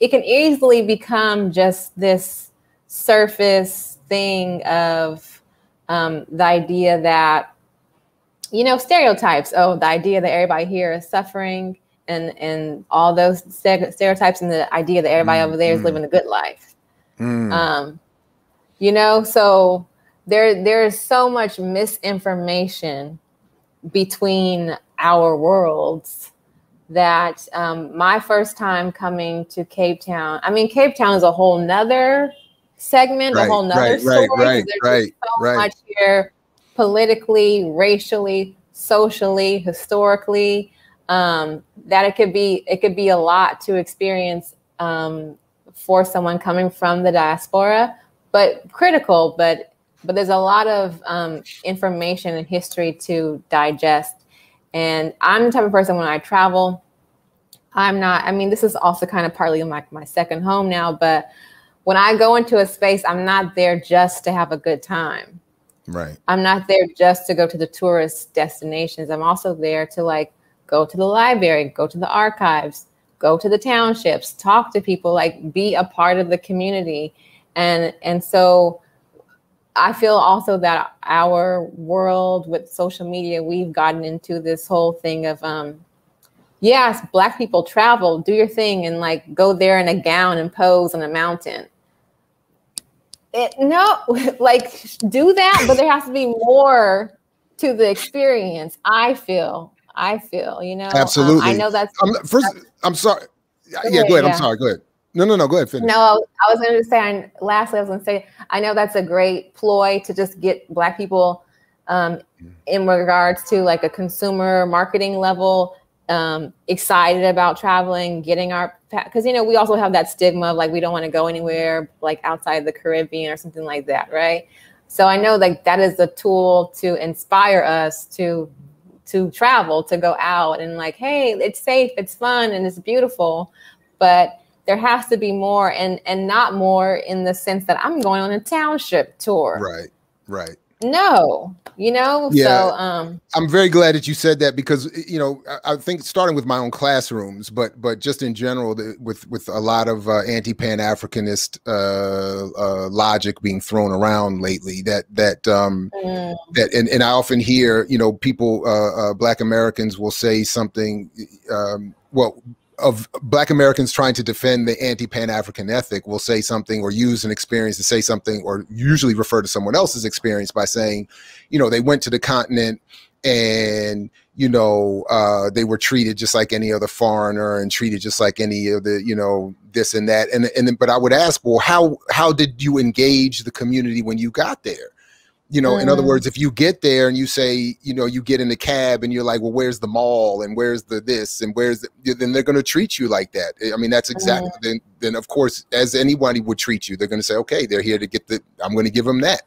it can easily become just this surface thing of um, the idea that, you know, stereotypes. Oh, the idea that everybody here is suffering and, and all those stereotypes and the idea that everybody mm, over there is mm. living a good life. Mm. Um, you know, so there there is so much misinformation between our worlds that um, my first time coming to Cape Town, I mean, Cape Town is a whole nother segment, right, a whole nother right, story. Right, right, There's right, so right. much here politically, racially, socially, historically, um, that it could be it could be a lot to experience um, for someone coming from the diaspora, but critical, but but there's a lot of um, information and history to digest. And I'm the type of person when I travel, I'm not, I mean, this is also kind of partly like my, my second home now, but when I go into a space, I'm not there just to have a good time. Right. I'm not there just to go to the tourist destinations. I'm also there to like go to the library, go to the archives, go to the townships, talk to people, like be a part of the community. And, and so I feel also that our world with social media, we've gotten into this whole thing of, um, yes, Black people travel, do your thing and like go there in a gown and pose on a mountain. It, no, like do that, but there has to be more to the experience, I feel. I feel, you know, absolutely. Um, I know that's I'm not, first. That's, I'm sorry. Go yeah, ahead, go ahead. Yeah. I'm sorry. Go ahead. No, no, no. Go ahead. Finish. No, I was going to say. I, lastly, I was going to say. I know that's a great ploy to just get Black people um, in regards to like a consumer marketing level um, excited about traveling, getting our because you know we also have that stigma of like we don't want to go anywhere like outside the Caribbean or something like that, right? So I know like that is a tool to inspire us to. to travel, to go out and like, hey, it's safe, it's fun, and it's beautiful. But there has to be more and and not more in the sense that I'm going on a township tour. Right, right. No, you know, yeah. So um, I'm very glad that you said that because, you know, I, I think starting with my own classrooms, but but just in general, the, with with a lot of uh, anti-Pan-Africanist uh, uh, logic being thrown around lately that that um, mm. that and, and I often hear, you know, people, uh, uh, Black Americans will say something, um, well, of Black Americans trying to defend the anti-Pan-African ethic will say something or use an experience to say something or usually refer to someone else's experience by saying, you know, they went to the continent and, you know, uh, they were treated just like any other foreigner and treated just like any of the, you know, this and that. And, and then, but I would ask, well, how, how did you engage the community when you got there? You know, mm. in other words, if you get there and you say, you know, you get in the cab and you're like, well, where's the mall and where's the this and where's the, then they're going to treat you like that. I mean, that's exactly mm. then, then, of course, as anybody would treat you, they're going to say, OK, they're here to get the I'm going to give them that.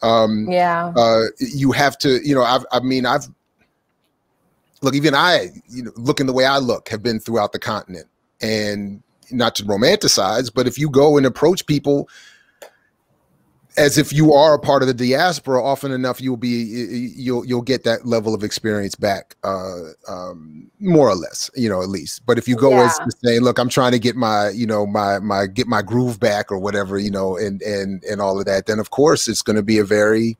Um, yeah, uh, you have to, you know, I've, I mean, I've. Look, even I, you know, looking the way I look, have been throughout the continent and not to romanticize. But if you go and approach people as if you are a part of the diaspora, often enough you'll be you'll you'll get that level of experience back, uh, um, more or less, you know, at least. But if you go yeah. as to say, look, I'm trying to get my you know my my get my groove back or whatever, you know, and and and all of that, then of course it's going to be a very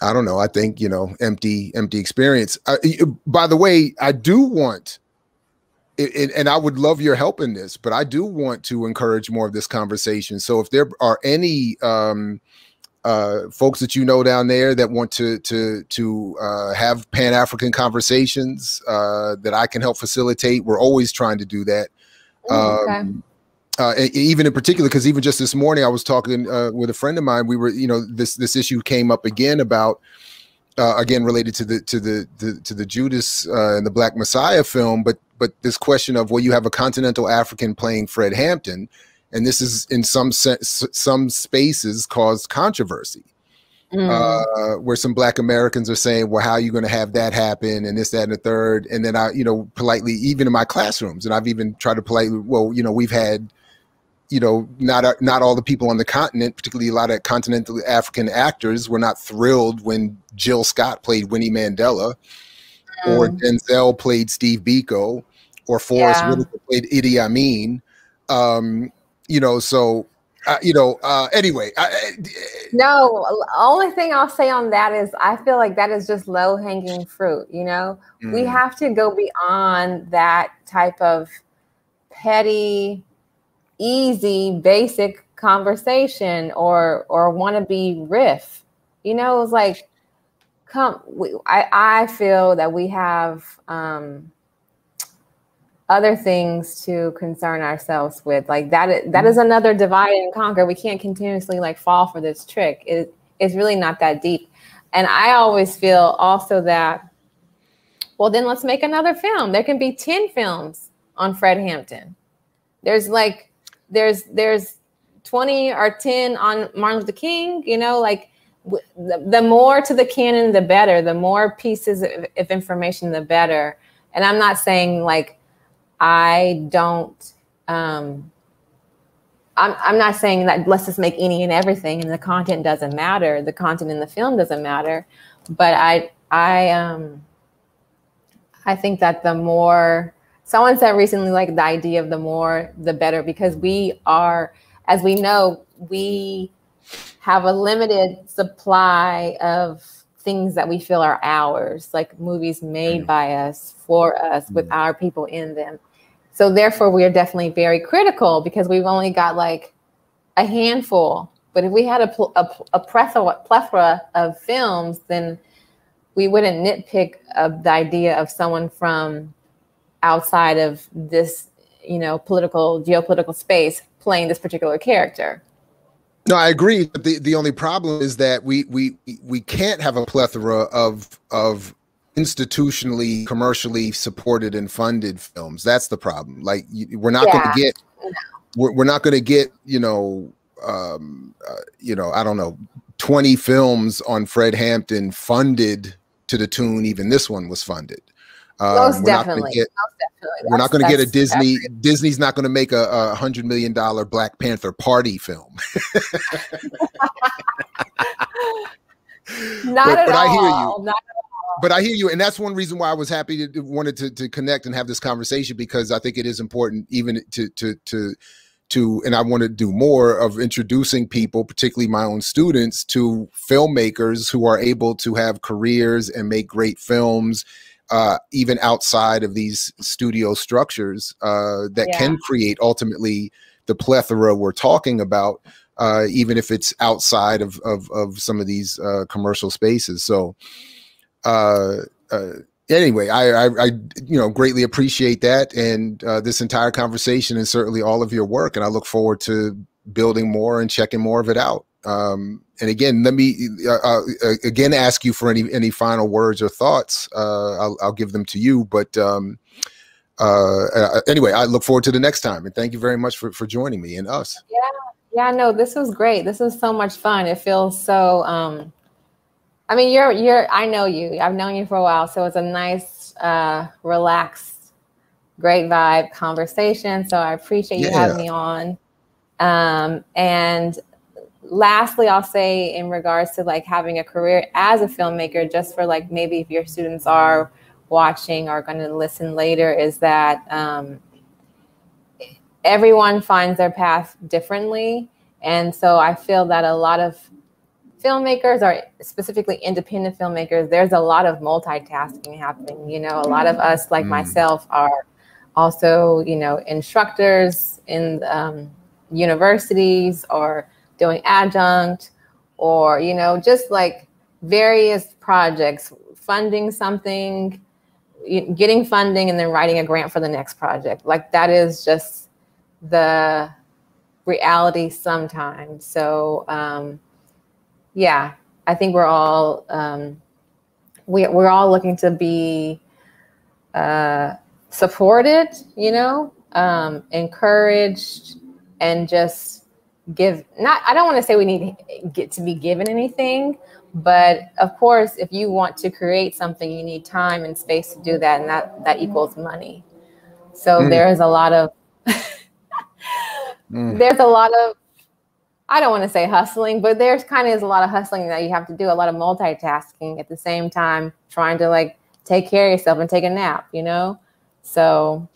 I don't know. I think you know empty empty experience. Uh, by the way, I do want. It, and I would love your help in this, but I do want to encourage more of this conversation. So if there are any um, uh, folks that you know down there that want to to to uh, have Pan-African conversations uh, that I can help facilitate, we're always trying to do that. Okay. Um, uh, even in particular, because even just this morning I was talking uh, with a friend of mine. We were, you know, this this issue came up again about. Uh, again, related to the to the, the to the Judas uh, and the Black Messiah film, but but this question of well, you have a continental African playing Fred Hampton, and this is in some sense, some spaces caused controversy, mm. uh, where some Black Americans are saying, well, how are you going to have that happen, and this, that, and the third, and then I, you know, politely, even in my classrooms, and I've even tried to politely, well, you know, we've had you know, not not all the people on the continent, particularly a lot of continental African actors, were not thrilled when Jill Scott played Winnie Mandela, mm. or Denzel played Steve Biko, or Forrest yeah. Whitaker played Idi Amin. Um, you know, so uh, you know. Uh, anyway, I, no. Only thing I'll say on that is I feel like that is just low hanging fruit. You know, mm. we have to go beyond that type of petty, easy, basic conversation or or wannabe riff. You know, it's like, come. We, I I feel that we have um, other things to concern ourselves with. Like that. That is another divide and conquer. We can't continuously like fall for this trick. It it's really not that deep. And I always feel also that, well, then let's make another film. There can be ten films on Fred Hampton. There's like. There's there's twenty or ten on Martin Luther King, you know, like w the, the more to the canon, the better, the more pieces of, of information, the better. And I'm not saying like, I don't, um, I'm, I'm not saying that let's just make any and everything and the content doesn't matter. The content in the film doesn't matter. But I, I, um, I think that the more, someone said recently, like the idea of the more, the better, because we are, as we know, we have a limited supply of things that we feel are ours, like movies made by us, for us, with our people in them. So therefore, we are definitely very critical because we've only got like a handful. But if we had a, a, a plethora of films, then we wouldn't nitpick of the idea of someone from outside of this, you know, political, geopolitical space playing this particular character. No, I agree. But the, the only problem is that we we we can't have a plethora of of institutionally, commercially supported and funded films. That's the problem. Like you, we're not yeah. going to get, we're, we're not going to get, you know, um, uh, you know, I don't know, twenty films on Fred Hampton funded to the tune. Even this one was funded. Um, Most, we're definitely. Not get, Most definitely. We're not going to get a Disney. Definitely. Disney's not going to make a, a hundred million dollar Black Panther party film. not but, at but all. I hear you. Not at all. But I hear you, and that's one reason why I was happy to wanted to, to connect and have this conversation, because I think it is important, even to to to to, and I want to do more of introducing people, particularly my own students, to filmmakers who are able to have careers and make great films. Uh, even outside of these studio structures uh, that yeah. can create ultimately the plethora we're talking about, uh, even if it's outside of, of, of some of these uh, commercial spaces. So uh, uh, anyway, I, I, I you know, greatly appreciate that and uh, this entire conversation and certainly all of your work. And I look forward to building more and checking more of it out. Um, and again, let me uh, uh, again ask you for any any final words or thoughts. Uh, I'll, I'll give them to you. But um, uh, uh, anyway, I look forward to the next time. And thank you very much for, for joining me and us. Yeah, yeah, no, this was great. This was so much fun. It feels so. Um, I mean, you're you're. I know you. I've known you for a while, so it's a nice, uh, relaxed, great vibe conversation. So I appreciate you yeah. having me on. Um, and. Lastly, I'll say in regards to like having a career as a filmmaker, just for like maybe if your students are watching or going to listen later, is that um, everyone finds their path differently. And so I feel that a lot of filmmakers, or specifically independent filmmakers, there's a lot of multitasking happening. You know, a lot of us, like mm. myself, are also, you know, instructors in um, universities or doing adjunct, or, you know, just like various projects, funding something, getting funding, and then writing a grant for the next project. Like that is just the reality sometimes. So um, yeah, I think we're all, um, we, we're all looking to be uh, supported, you know, um, encouraged, and just give not I don't want to say we need to get to be given anything, but of course if you want to create something, you need time and space to do that, and that that equals money. So mm. there is a lot of Mm. There's a lot of, I don't want to say hustling, but there's kind of is a lot of hustling that you have to do, a lot of multitasking at the same time, trying to like take care of yourself and take a nap, you know? So.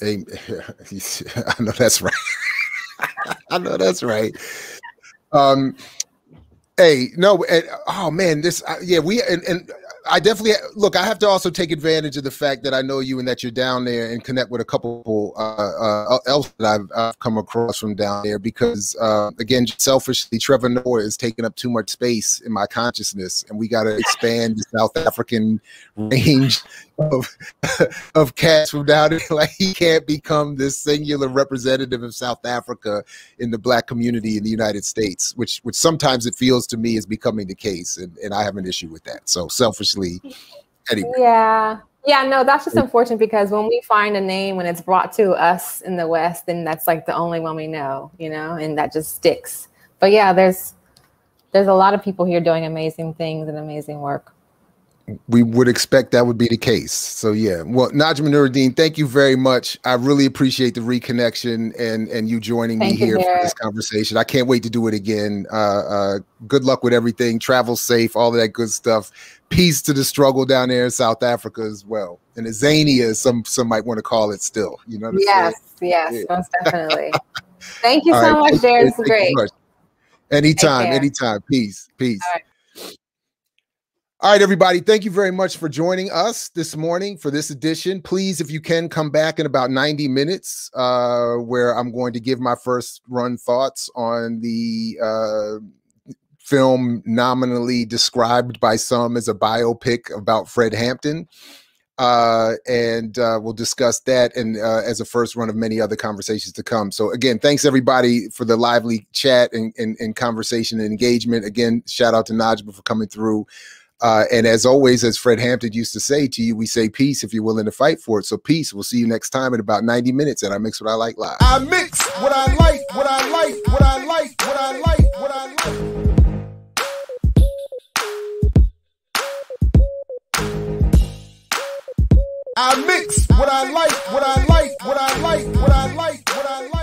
Hey, I know that's right. I know that's right. Um, hey, no. And, oh man, this, uh, yeah, we, and, and I definitely, look, I have to also take advantage of the fact that I know you and that you're down there and connect with a couple uh, uh, else that I've, I've come across from down there because, uh, again, selfishly, Trevor Noah is taking up too much space in my consciousness, and we got to expand the South African range of of cats from down there. Like, he can't become this singular representative of South Africa in the black community in the United States, which which sometimes it feels to me is becoming the case, and, and I have an issue with that. So selfishly. Anyway. Yeah. Yeah, no, that's just unfortunate because when we find a name, when it's brought to us in the West, then that's like the only one we know, you know, and that just sticks. But yeah, there's there's a lot of people here doing amazing things and amazing work. We would expect that would be the case. So yeah. Well, Najma Nuriddin, thank you very much. I really appreciate the reconnection and and you joining thank me you, here Jared. for this conversation. I can't wait to do it again. Uh, uh, good luck with everything. Travel safe, all of that good stuff. Peace to the struggle down there in South Africa as well, and Azania, some some might want to call it still. You know. Yes, saying? yes, yeah. Most definitely. Thank you all so right. much, Jared. It's great. Anytime, anytime. Peace, peace. All right. All right, everybody. Thank you very much for joining us this morning for this edition. Please, if you can, come back in about ninety minutes, uh, where I'm going to give my first run thoughts on the uh, film nominally described by some as a biopic about Fred Hampton. Uh, and uh, we'll discuss that and uh, as a first run of many other conversations to come. So again, thanks everybody for the lively chat and, and, and conversation and engagement. Again, shout out to Najma for coming through. Uh, and as always, as Fred Hampton used to say to you, we say peace if you're willing to fight for it. So peace. We'll see you next time in about ninety minutes. And I mix what I like live. I mix what I like, what I like, what I like, what I like, what I like. I mix what I like, what I like, what I like, what I like, what I like.